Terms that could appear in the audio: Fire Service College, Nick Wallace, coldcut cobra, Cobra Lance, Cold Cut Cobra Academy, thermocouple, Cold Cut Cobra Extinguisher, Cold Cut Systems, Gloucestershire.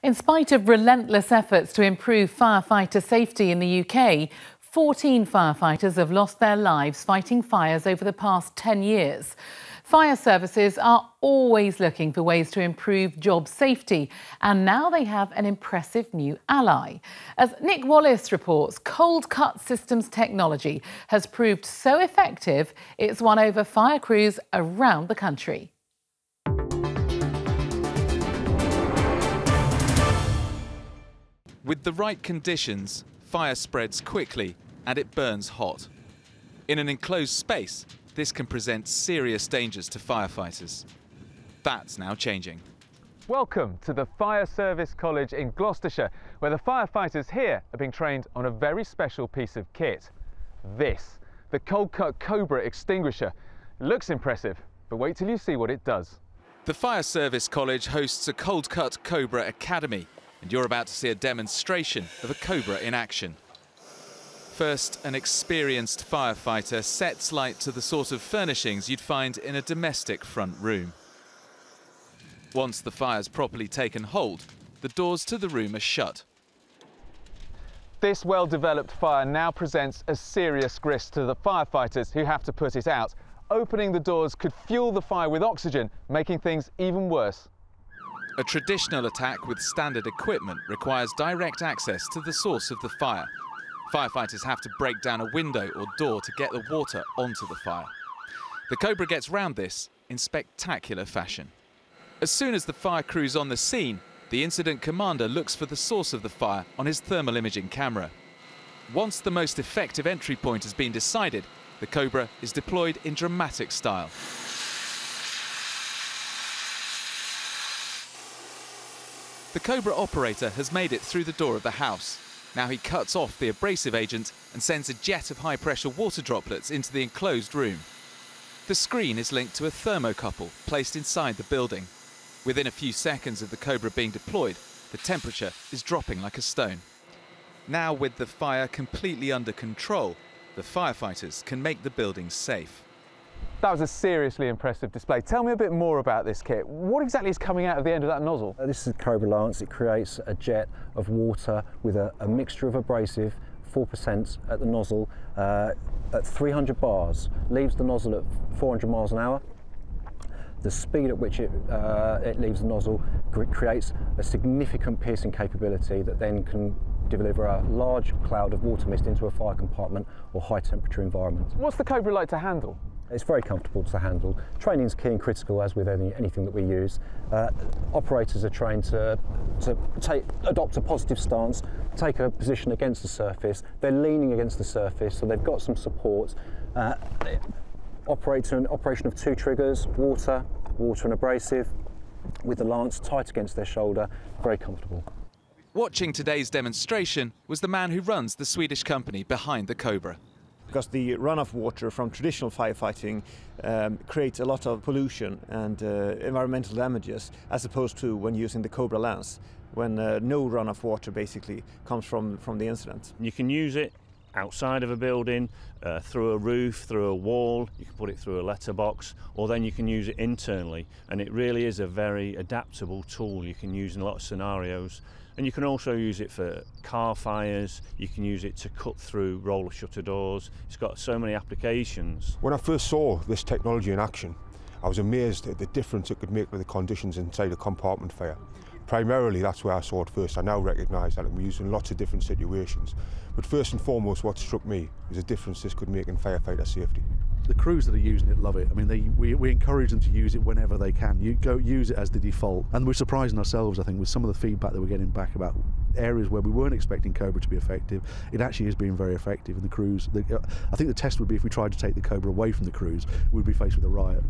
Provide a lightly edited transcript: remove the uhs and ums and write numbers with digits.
In spite of relentless efforts to improve firefighter safety in the UK, 14 firefighters have lost their lives fighting fires over the past 10 years. Fire services are always looking for ways to improve job safety, and now they have an impressive new ally. As Nick Wallace reports, Cold Cut Systems technology has proved so effective it's won over fire crews around the country. With the right conditions, fire spreads quickly and it burns hot. In an enclosed space, this can present serious dangers to firefighters. That's now changing. Welcome to the Fire Service College in Gloucestershire, where the firefighters here are being trained on a very special piece of kit. This, the Cold Cut Cobra Extinguisher. It looks impressive, but wait till you see what it does. The Fire Service College hosts a Cold Cut Cobra Academy, and you're about to see a demonstration of a Cobra in action. First, an experienced firefighter sets light to the sort of furnishings you'd find in a domestic front room. Once the fire's properly taken hold, the doors to the room are shut. This well-developed fire now presents a serious risk to the firefighters who have to put it out. Opening the doors could fuel the fire with oxygen, making things even worse. A traditional attack with standard equipment requires direct access to the source of the fire. Firefighters have to break down a window or door to get the water onto the fire. The Cobra gets round this in spectacular fashion. As soon as the fire crew's on the scene, the incident commander looks for the source of the fire on his thermal imaging camera. Once the most effective entry point has been decided, the Cobra is deployed in dramatic style. The Cobra operator has made it through the door of the house. Now he cuts off the abrasive agent and sends a jet of high-pressure water droplets into the enclosed room. The screen is linked to a thermocouple placed inside the building. Within a few seconds of the Cobra being deployed, the temperature is dropping like a stone. Now, with the fire completely under control, the firefighters can make the building safe. That was a seriously impressive display. Tell me a bit more about this kit. What exactly is coming out of the end of that nozzle? This is the Cobra Lance. It creates a jet of water with a mixture of abrasive, 4% at the nozzle, at 300 bars. Leaves the nozzle at 400 miles an hour. The speed at which it leaves the nozzle creates a significant piercing capability that then can deliver a large cloud of water mist into a fire compartment or high temperature environment. What's the Cobra like to handle? It's very comfortable to handle. Training is key and critical, as with anything that we use. Operators are trained to adopt a positive stance, take a position against the surface. They're leaning against the surface, so they've got some support. Operation of two triggers, water and abrasive, with the lance tight against their shoulder, very comfortable. Watching today's demonstration was the man who runs the Swedish company behind the Cobra. Because the runoff water from traditional firefighting creates a lot of pollution and environmental damages, as opposed to when using the Cobra Lance, when no runoff water basically comes from the incident. You can use it outside of a building, through a roof, through a wall, you can put it through a letterbox, or then you can use it internally, and it really is a very adaptable tool you can use in a lot of scenarios. And you can also use it for car fires, you can use it to cut through roller shutter doors. It's got so many applications. When I first saw this technology in action, I was amazed at the difference it could make with the conditions inside a compartment fire. Primarily, that's where I saw it first. I now recognise that it can be used in lots of different situations. But first and foremost, what struck me was the difference this could make in firefighter safety. The crews that are using it love it. I mean, we encourage them to use it whenever they can. You go use it as the default. And we're surprising ourselves, I think, with some of the feedback that we're getting back about areas where we weren't expecting Cobra to be effective. It actually is being very effective. And the crews, I think the test would be if we tried to take the Cobra away from the crews, we'd be faced with a riot.